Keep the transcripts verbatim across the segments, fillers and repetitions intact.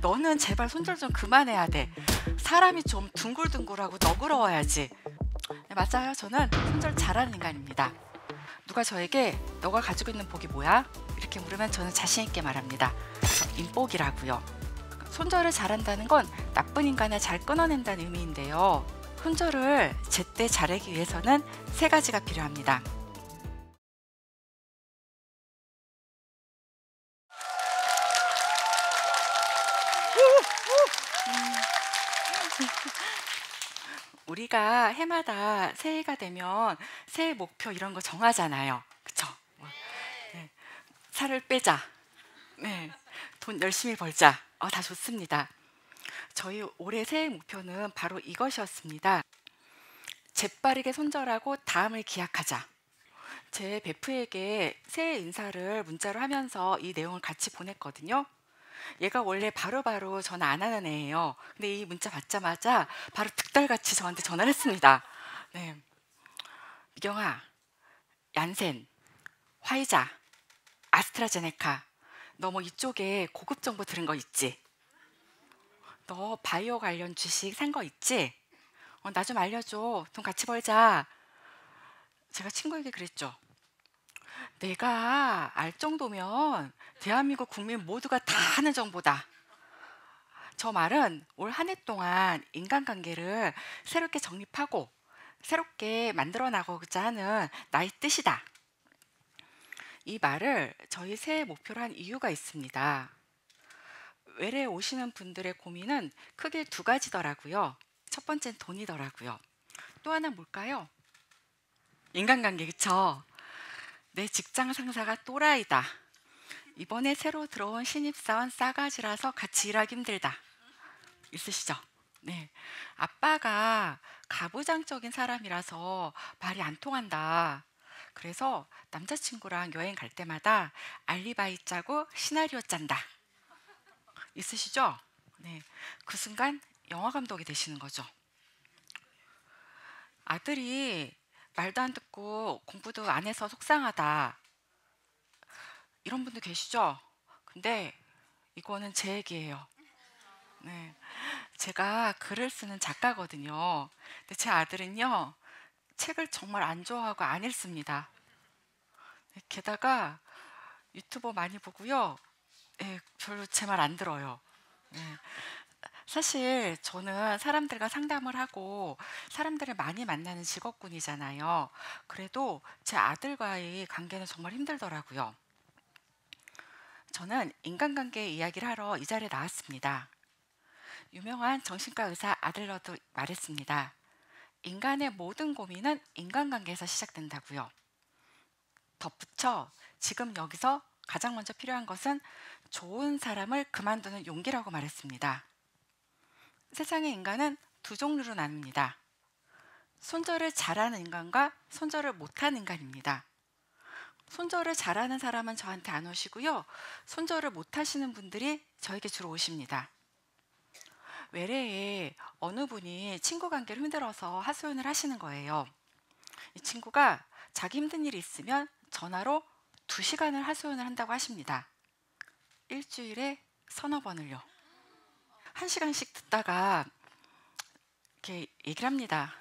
너는 제발 손절 좀 그만해야 돼. 사람이 좀 둥글둥글하고 너그러워야지. 네, 맞아요. 저는 손절 잘하는 인간입니다. 누가 저에게 너가 가지고 있는 복이 뭐야? 이렇게 물으면 저는 자신 있게 말합니다. 인복이라고요. 손절을 잘한다는 건 나쁜 인간을 잘 끊어낸다는 의미인데요. 손절을 제때 잘하기 위해서는 세 가지가 필요합니다. 우리가 해마다 새해가 되면 새해 목표 이런 거 정하잖아요. 그쵸? 네. 살을 빼자. 네. 돈 열심히 벌자. 어, 다 좋습니다. 저희 올해 새해 목표는 바로 이것이었습니다. 재빠르게 손절하고 다음을 기약하자. 제 베프에게 새해 인사를 문자로 하면서 이 내용을 같이 보냈거든요. 얘가 원래 바로바로 전화 안 하는 애예요. 근데 이 문자 받자마자 바로 득달같이 저한테 전화를 했습니다. 네, 미경아, 얀센, 화이자, 아스트라제네카, 너 뭐 이쪽에 고급 정보 들은 거 있지? 너 바이오 관련 주식 산 거 있지? 어, 나 좀 알려줘. 돈 같이 벌자. 제가 친구에게 그랬죠. 내가 알 정도면 대한민국 국민 모두가 다 아는 정보다. 저 말은 올 한 해 동안 인간관계를 새롭게 정립하고 새롭게 만들어 나가고자 하는 나의 뜻이다. 이 말을 저희 새해 목표로 한 이유가 있습니다. 외래에 오시는 분들의 고민은 크게 두 가지더라고요. 첫 번째는 돈이더라고요. 또 하나 뭘까요? 인간관계, 그쵸? 내 직장 상사가 또라이다. 이번에 새로 들어온 신입사원 싸가지라서 같이 일하기 힘들다. 있으시죠? 네. 아빠가 가부장적인 사람이라서 말이 안 통한다. 그래서 남자친구랑 여행 갈 때마다 알리바이 짜고 시나리오 짠다. 있으시죠? 네. 그 순간 영화 감독이 되시는 거죠. 아들이 말도 안 듣고 공부도 안 해서 속상하다. 이런 분도 계시죠? 근데 이거는 제 얘기예요. 네, 제가 글을 쓰는 작가거든요. 근데 제 아들은요, 책을 정말 안 좋아하고 안 읽습니다. 게다가 유튜버 많이 보고요. 네, 별로 제 말 안 들어요. 네. 사실 저는 사람들과 상담을 하고 사람들을 많이 만나는 직업군이잖아요. 그래도 제 아들과의 관계는 정말 힘들더라고요. 저는 인간관계 이야기를 하러 이 자리에 나왔습니다. 유명한 정신과 의사 아들러도 말했습니다. 인간의 모든 고민은 인간관계에서 시작된다고요. 덧붙여 지금 여기서 가장 먼저 필요한 것은 좋은 사람을 그만두는 용기라고 말했습니다. 세상의 인간은 두 종류로 나뉩니다. 손절을 잘하는 인간과 손절을 못하는 인간입니다. 손절을 잘하는 사람은 저한테 안 오시고요. 손절을 못하시는 분들이 저에게 주로 오십니다. 외래에 어느 분이 친구 관계를 힘들어서 하소연을 하시는 거예요. 이 친구가 자기 힘든 일이 있으면 전화로 두 시간을 하소연을 한다고 하십니다. 일주일에 서너 번을요. 한 시간씩 듣다가 이렇게 얘기를 합니다.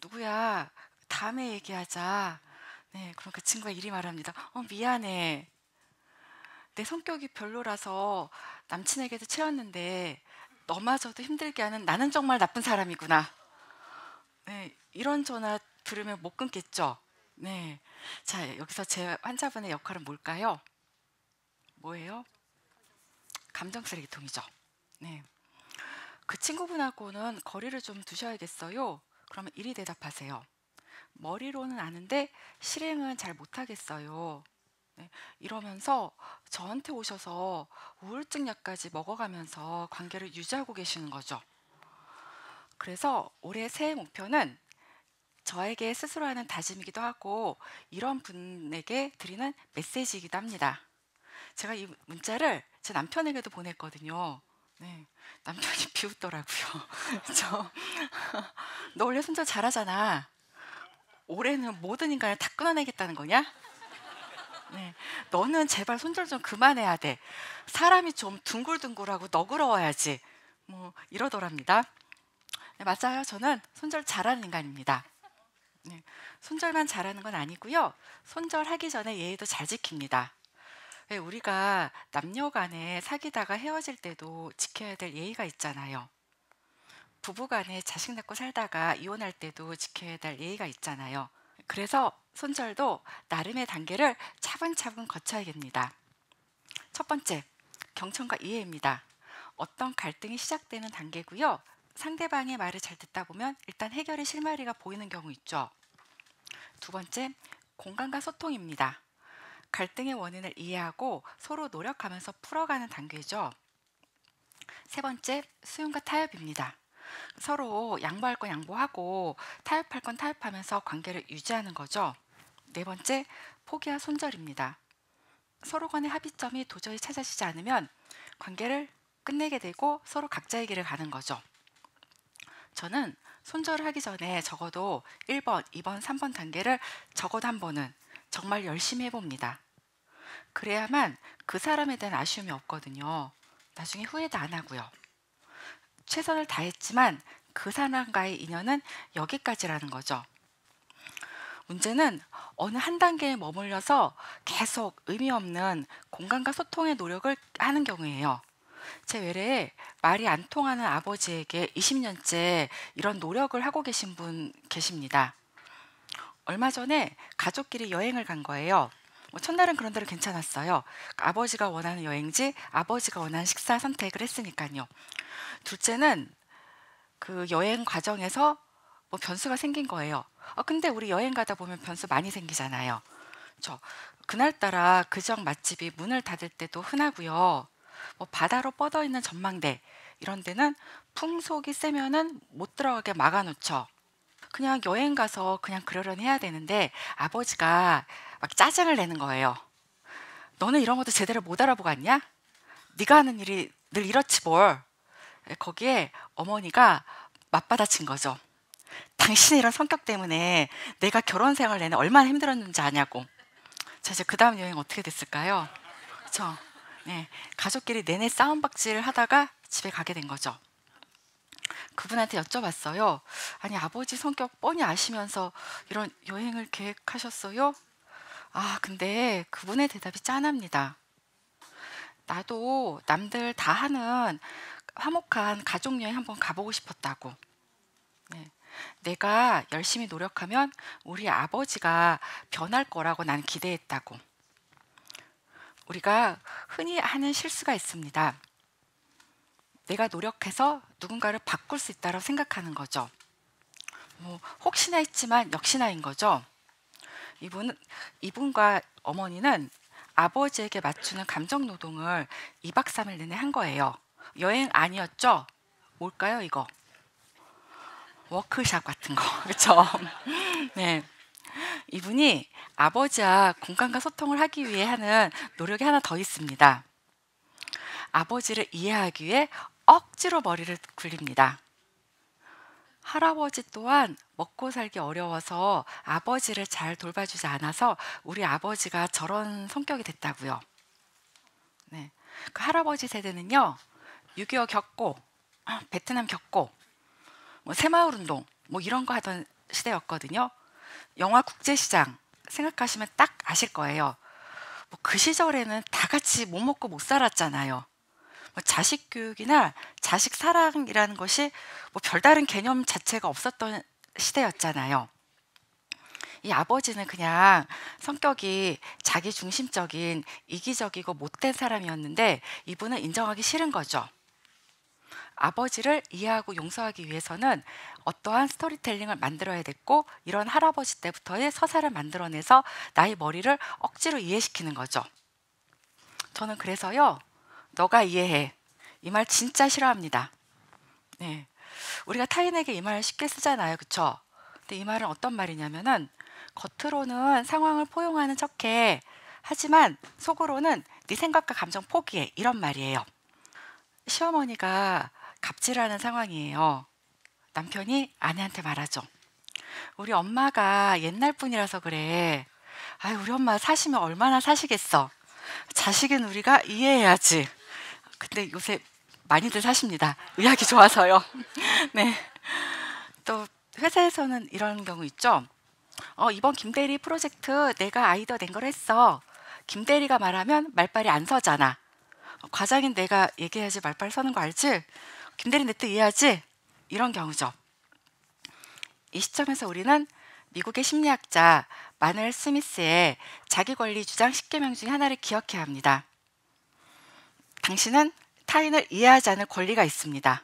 누구야, 다음에 얘기하자. 네, 그럼 그 친구가 이리 말합니다. 어, 미안해. 내 성격이 별로라서 남친에게도 채웠는데 너마저도 힘들게 하는 나는 정말 나쁜 사람이구나. 네, 이런 전화 들으면 못 끊겠죠. 네, 자, 여기서 제 환자분의 역할은 뭘까요? 뭐예요? 감정 쓰레기통이죠. 네. 그 친구분하고는 거리를 좀 두셔야겠어요. 그러면 이리 대답하세요. 머리로는 아는데 실행은 잘 못하겠어요. 네, 이러면서 저한테 오셔서 우울증 약까지 먹어가면서 관계를 유지하고 계시는 거죠. 그래서 올해 새해 목표는 저에게 스스로 하는 다짐이기도 하고 이런 분에게 드리는 메시지이기도 합니다. 제가 이 문자를 제 남편에게도 보냈거든요. 네, 남편이 비웃더라고요. 저, 너 원래 손절 잘하잖아. 올해는 모든 인간을 다 끊어내겠다는 거냐? 네. 너는 제발 손절 좀 그만해야 돼. 사람이 좀 둥글둥글하고 너그러워야지. 뭐 이러더랍니다. 네, 맞아요. 저는 손절 잘하는 인간입니다. 네. 손절만 잘하는 건 아니고요. 손절하기 전에 예의도 잘 지킵니다. 네, 우리가 남녀 간에 사귀다가 헤어질 때도 지켜야 될 예의가 있잖아요. 부부 간에 자식 낳고 살다가 이혼할 때도 지켜야 될 예의가 있잖아요. 그래서 손절도 나름의 단계를 차분차분 거쳐야 됩니다. 첫 번째, 경청과 이해입니다. 어떤 갈등이 시작되는 단계고요. 상대방의 말을 잘 듣다 보면 일단 해결의 실마리가 보이는 경우 있죠. 두 번째, 공감과 소통입니다. 갈등의 원인을 이해하고 서로 노력하면서 풀어가는 단계죠. 세 번째, 수용과 타협입니다. 서로 양보할 건 양보하고 타협할 건 타협하면서 관계를 유지하는 거죠. 네 번째, 포기와 손절입니다. 서로 간의 합의점이 도저히 찾아지지 않으면 관계를 끝내게 되고 서로 각자의 길을 가는 거죠. 저는 손절을 하기 전에 적어도 일 번, 이 번, 삼 번 단계를 적어도 한 번은 정말 열심히 해봅니다. 그래야만 그 사람에 대한 아쉬움이 없거든요. 나중에 후회도 안 하고요. 최선을 다했지만 그 사람과의 인연은 여기까지라는 거죠. 문제는 어느 한 단계에 머물러서 계속 의미 없는 공감과 소통의 노력을 하는 경우예요. 제 외래에 말이 안 통하는 아버지에게 이십 년째 이런 노력을 하고 계신 분 계십니다. 얼마 전에 가족끼리 여행을 간 거예요. 첫날은 그런 대로 괜찮았어요. 아버지가 원하는 여행지, 아버지가 원하는 식사 선택을 했으니까요. 둘째는 그 여행 과정에서 뭐 변수가 생긴 거예요. 아, 근데 우리 여행 가다 보면 변수 많이 생기잖아요. 저 그날따라 그 지역 맛집이 문을 닫을 때도 흔하고요. 뭐 바다로 뻗어 있는 전망대 이런 데는 풍속이 세면은 못 들어가게 막아놓죠. 그냥 여행 가서 그냥 그러려니 해야 되는데 아버지가 막 짜증을 내는 거예요. 너는 이런 것도 제대로 못 알아보고 왔냐? 네가 하는 일이 늘 이렇지 뭘. 거기에 어머니가 맞받아친 거죠. 당신의 이런 성격 때문에 내가 결혼 생활 내내 얼마나 힘들었는지 아냐고. 자, 이제 그 다음 여행 어떻게 됐을까요? 그렇죠? 네, 가족끼리 내내 싸움박질 하다가 집에 가게 된 거죠. 그분한테 여쭤봤어요. 아니, 아버지 성격 뻔히 아시면서 이런 여행을 계획하셨어요? 아, 근데 그분의 대답이 짠합니다. 나도 남들 다 하는 화목한 가족여행 한번 가보고 싶었다고. 네. 내가 열심히 노력하면 우리 아버지가 변할 거라고 난 기대했다고. 우리가 흔히 하는 실수가 있습니다. 내가 노력해서 누군가를 바꿀 수 있다고 생각하는 거죠. 뭐 혹시나 했지만 역시나인 거죠. 이분, 이분과 어머니는 아버지에게 맞추는 감정 노동을 이 박 삼 일 내내 한 거예요. 여행 아니었죠? 뭘까요, 이거? 워크샵 같은 거, 그렇죠? 네, 이분이 아버지와 공감과 소통을 하기 위해 하는 노력이 하나 더 있습니다. 아버지를 이해하기 위해 억지로 머리를 굴립니다. 할아버지 또한 먹고 살기 어려워서 아버지를 잘 돌봐주지 않아서 우리 아버지가 저런 성격이 됐다고요. 네, 그 할아버지 세대는요. 육이오 겪고, 베트남 겪고, 뭐 새마을운동 뭐 이런 거 하던 시대였거든요. 영화 국제시장 생각하시면 딱 아실 거예요. 뭐 그 시절에는 다 같이 못 먹고 못 살았잖아요. 뭐 자식 교육이나 자식 사랑이라는 것이 뭐 별다른 개념 자체가 없었던 시대였잖아요. 이 아버지는 그냥 성격이 자기중심적인 이기적이고 못된 사람이었는데 이분은 인정하기 싫은 거죠. 아버지를 이해하고 용서하기 위해서는 어떠한 스토리텔링을 만들어야 됐고 이런 할아버지 때부터의 서사를 만들어내서 나의 머리를 억지로 이해시키는 거죠. 저는 그래서요. 너가 이해해. 이 말 진짜 싫어합니다. 네, 우리가 타인에게 이 말을 쉽게 쓰잖아요. 그쵸? 근데 이 말은 어떤 말이냐면은 겉으로는 상황을 포용하는 척해. 하지만 속으로는 네 생각과 감정 포기해. 이런 말이에요. 시어머니가 갑질하는 상황이에요. 남편이 아내한테 말하죠. 우리 엄마가 옛날 분이라서 그래. 아이, 우리 엄마 사시면 얼마나 사시겠어. 자식은 우리가 이해해야지. 근데 요새 많이들 사십니다. 의학이 좋아서요. 네. 또 회사에서는 이런 경우 있죠. 어, 이번 김대리 프로젝트 내가 아이디어 낸 걸 했어. 김대리가 말하면 말빨이 안 서잖아. 과장인 내가 얘기해야지 말빨 서는 거 알지? 김대리 내 뜻 이해하지? 이런 경우죠. 이 시점에서 우리는 미국의 심리학자 마넬 스미스의 자기권리 주장 십 개명 중에 하나를 기억해야 합니다. 당신은 타인을 이해하지 않을 권리가 있습니다.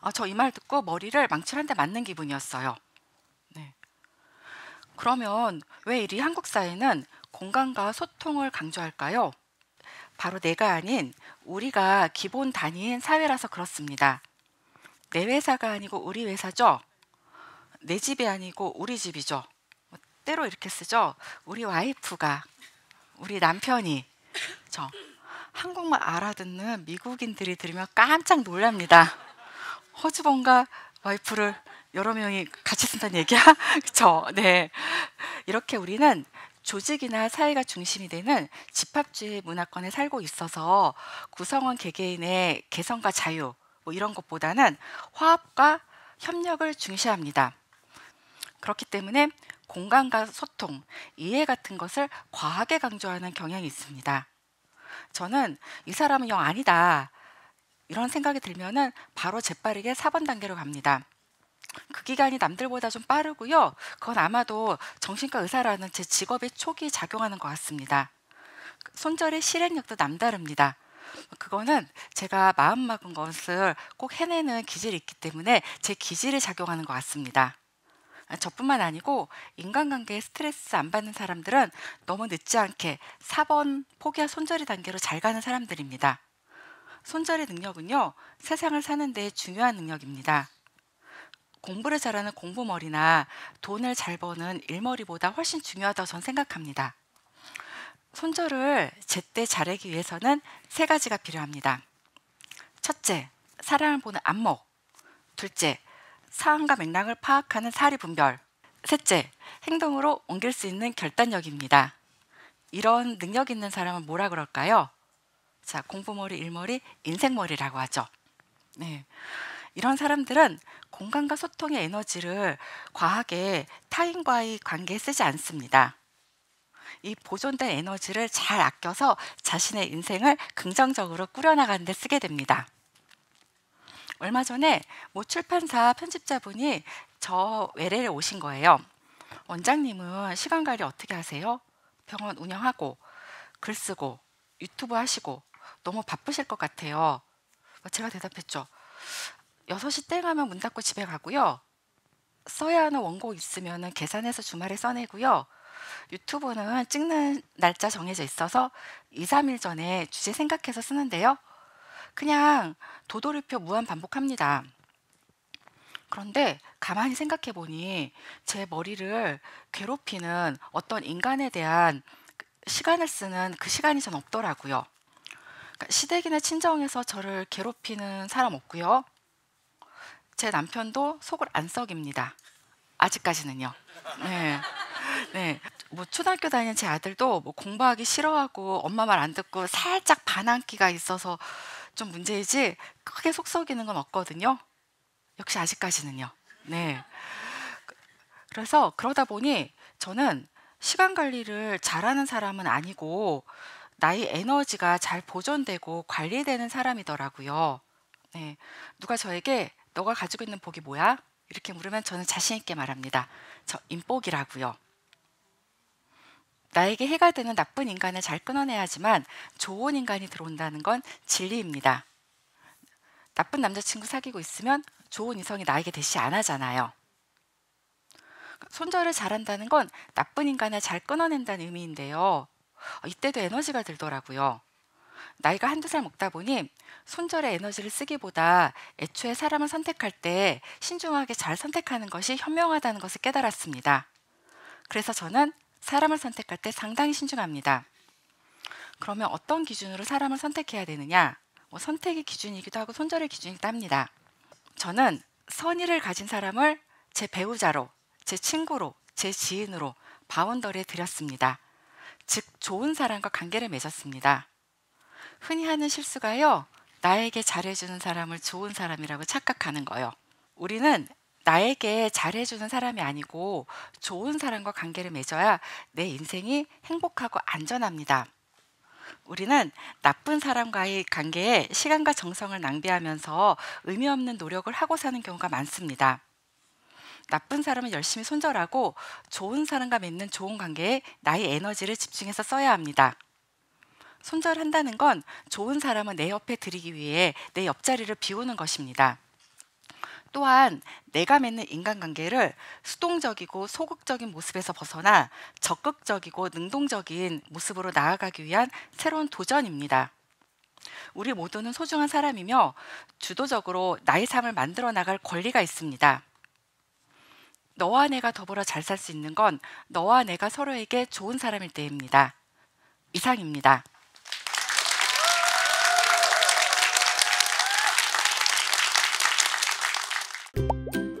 아, 저 이 말 듣고 머리를 망치로 한 대 맞는 기분이었어요. 네. 그러면 왜 이리 한국 사회는 공감과 소통을 강조할까요? 바로 내가 아닌 우리가 기본 단위인 사회라서 그렇습니다. 내 회사가 아니고 우리 회사죠. 내 집이 아니고 우리 집이죠. 때로 이렇게 쓰죠. 우리 와이프가, 우리 남편이. 저 한국말 알아듣는 미국인들이 들으면 깜짝 놀랍니다. 허즈번과 와이프를 여러 명이 같이 쓴다는 얘기야? 그쵸? 네. 이렇게 우리는 조직이나 사회가 중심이 되는 집합주의 문화권에 살고 있어서 구성원 개개인의 개성과 자유 뭐 이런 것보다는 화합과 협력을 중시합니다. 그렇기 때문에 공감과 소통, 이해 같은 것을 과하게 강조하는 경향이 있습니다. 저는 이 사람은 영 아니다 이런 생각이 들면은 바로 재빠르게 사 번 단계로 갑니다. 그 기간이 남들보다 좀 빠르고요. 그건 아마도 정신과 의사라는 제 직업이 초기 작용하는 것 같습니다. 손절의 실행력도 남다릅니다. 그거는 제가 마음먹은 것을 꼭 해내는 기질이 있기 때문에 제 기질이 작용하는 것 같습니다. 저뿐만 아니고 인간관계에 스트레스 안 받는 사람들은 너무 늦지 않게 사 번 포기와 손절의 단계로 잘 가는 사람들입니다. 손절의 능력은요, 세상을 사는 데 중요한 능력입니다. 공부를 잘하는 공부머리나 돈을 잘 버는 일머리보다 훨씬 중요하다고 저는 생각합니다. 손절을 제때 잘하기 위해서는 세 가지가 필요합니다. 첫째, 사람을 보는 안목. 둘째, 상황과 맥락을 파악하는 사리 분별. 셋째, 행동으로 옮길 수 있는 결단력입니다. 이런 능력 있는 사람은 뭐라 그럴까요? 자, 공부머리, 일머리, 인생머리라고 하죠. 네. 이런 사람들은 공감과 소통의 에너지를 과하게 타인과의 관계에 쓰지 않습니다. 이 보존된 에너지를 잘 아껴서 자신의 인생을 긍정적으로 꾸려나가는 데 쓰게 됩니다. 얼마 전에 모 출판사 편집자분이 저 외래에 오신 거예요. 원장님은 시간 관리 어떻게 하세요? 병원 운영하고 글 쓰고 유튜브 하시고 너무 바쁘실 것 같아요. 제가 대답했죠. 여섯 시 땡 하면 문 닫고 집에 가고요. 써야 하는 원고 있으면 계산해서 주말에 써내고요. 유튜브는 찍는 날짜 정해져 있어서 이, 삼 일 전에 주제 생각해서 쓰는데요. 그냥 도돌이표 무한 반복합니다. 그런데 가만히 생각해 보니 제 머리를 괴롭히는 어떤 인간에 대한 시간을 쓰는 그 시간이 전 없더라고요. 그러니까 시댁이나 친정에서 저를 괴롭히는 사람 없고요. 제 남편도 속을 안 썩입니다. 아직까지는요. 네, 네. 뭐 초등학교 다니는 제 아들도 뭐 공부하기 싫어하고 엄마 말 안 듣고 살짝 반항기가 있어서 좀 문제이지 크게 속 썩이는 건 없거든요. 역시 아직까지는요. 네. 그래서 그러다 보니 저는 시간 관리를 잘하는 사람은 아니고 나의 에너지가 잘 보존되고 관리되는 사람이더라고요. 네. 누가 저에게 너가 가지고 있는 복이 뭐야? 이렇게 물으면 저는 자신 있게 말합니다. 저 인복이라고요. 나에게 해가 되는 나쁜 인간을 잘 끊어내야지만 좋은 인간이 들어온다는 건 진리입니다. 나쁜 남자친구 사귀고 있으면 좋은 이성이 나에게 대시 안 하잖아요. 손절을 잘한다는 건 나쁜 인간을 잘 끊어낸다는 의미인데요. 이때도 에너지가 들더라고요. 나이가 한두 살 먹다 보니 손절의 에너지를 쓰기보다 애초에 사람을 선택할 때 신중하게 잘 선택하는 것이 현명하다는 것을 깨달았습니다. 그래서 저는 사람을 선택할 때 상당히 신중합니다. 그러면 어떤 기준으로 사람을 선택해야 되느냐? 뭐 선택의 기준이기도 하고 손절의 기준이기도 합니다. 저는 선의를 가진 사람을 제 배우자로, 제 친구로, 제 지인으로 바운더리에 들였습니다. 즉 좋은 사람과 관계를 맺었습니다. 흔히 하는 실수가요, 나에게 잘해주는 사람을 좋은 사람이라고 착각하는 거예요. 우리는 나에게 잘해주는 사람이 아니고 좋은 사람과 관계를 맺어야 내 인생이 행복하고 안전합니다. 우리는 나쁜 사람과의 관계에 시간과 정성을 낭비하면서 의미 없는 노력을 하고 사는 경우가 많습니다. 나쁜 사람은 열심히 손절하고 좋은 사람과 맺는 좋은 관계에 나의 에너지를 집중해서 써야 합니다. 손절한다는 건 좋은 사람은 내 옆에 들이기 위해 내 옆자리를 비우는 것입니다. 또한 내가 맺는 인간관계를 수동적이고 소극적인 모습에서 벗어나 적극적이고 능동적인 모습으로 나아가기 위한 새로운 도전입니다. 우리 모두는 소중한 사람이며 주도적으로 나의 삶을 만들어 나갈 권리가 있습니다. 너와 내가 더불어 잘 살 수 있는 건 너와 내가 서로에게 좋은 사람일 때입니다. 이상입니다. you